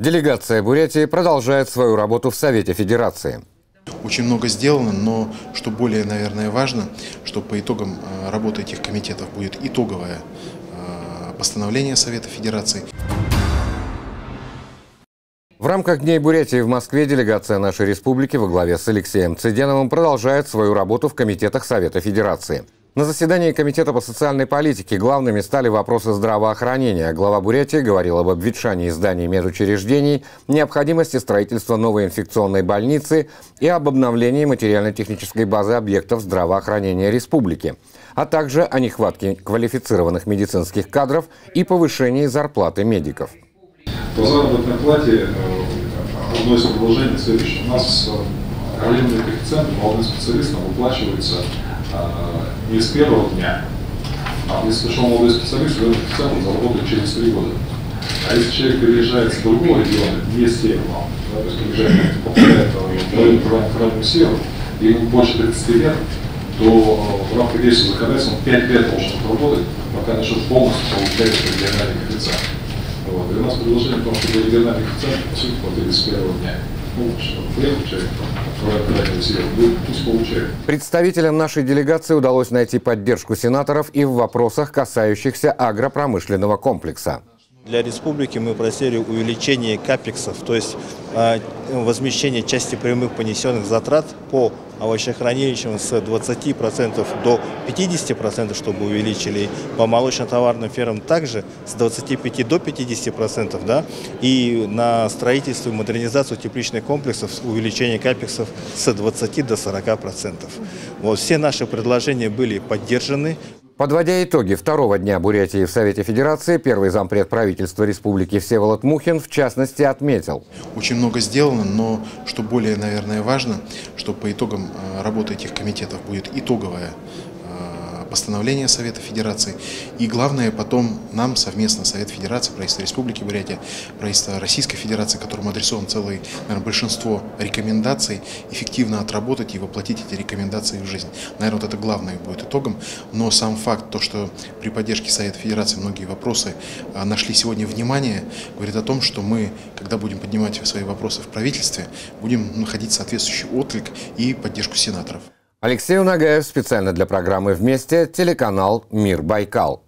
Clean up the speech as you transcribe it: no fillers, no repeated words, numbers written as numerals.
Делегация Бурятии продолжает свою работу в Совете Федерации. Очень много сделано, но что более, наверное, важно, что по итогам работы этих комитетов будет итоговое постановление Совета Федерации. В рамках Дней Бурятии в Москве делегация нашей республики во главе с Алексеем Цыденовым продолжает свою работу в комитетах Совета Федерации. На заседании Комитета по социальной политике главными стали вопросы здравоохранения. Глава Бурятии говорил об обветшании зданий медучреждений, необходимости строительства новой инфекционной больницы и об обновлении материально-технической базы объектов здравоохранения республики, а также о нехватке квалифицированных медицинских кадров и повышении зарплаты медиков. По заработной плате одно из предложений следующее. У нас равенный коэффициент молодым специалистам выплачивается не с первого дня, а если пришел молодой специалист, он заработает через 3 года. А если человек переезжает с другого региона, не с северного, да, то есть переезжает, попадает в крайнюю северу, и ему больше 30 лет, то в рамках действия законодательства он 5 лет должен работать, пока насчет полностью получает региональный коэффициент. Вот. И у нас предложение в том, что региональный коэффициент получит платили с первого дня. Представителям нашей делегации удалось найти поддержку сенаторов и в вопросах, касающихся агропромышленного комплекса. Для республики мы просили увеличение капексов, то есть возмещение части прямых понесенных затрат по овощехранилищам с 20% до 50%, чтобы увеличили, по молочно-товарным фермам также с 25% до 50%, да, и на строительство и модернизацию тепличных комплексов увеличение капексов с 20% до 40%. Вот, все наши предложения были поддержаны. Подводя итоги второго дня Бурятии в Совете Федерации, первый зампред правительства республики Всеволод Мухин в частности отметил. Очень много сделано, но что более, наверное, важно, что по итогам работы этих комитетов будет итоговое постановление Совета Федерации. И главное, потом нам совместно Совет Федерации, правительство Республики Бурятия, правительство Российской Федерации, которому адресован целое, наверное, большинство рекомендаций, эффективно отработать и воплотить эти рекомендации в жизнь. Наверное, вот это главное будет итогом. Но сам факт, то, что при поддержке Совета Федерации многие вопросы нашли сегодня внимание, говорит о том, что мы, когда будем поднимать свои вопросы в правительстве, будем находить соответствующий отклик и поддержку сенаторов. Алексей Унагаев специально для программы «Вместе», телеканал «Мир Байкал».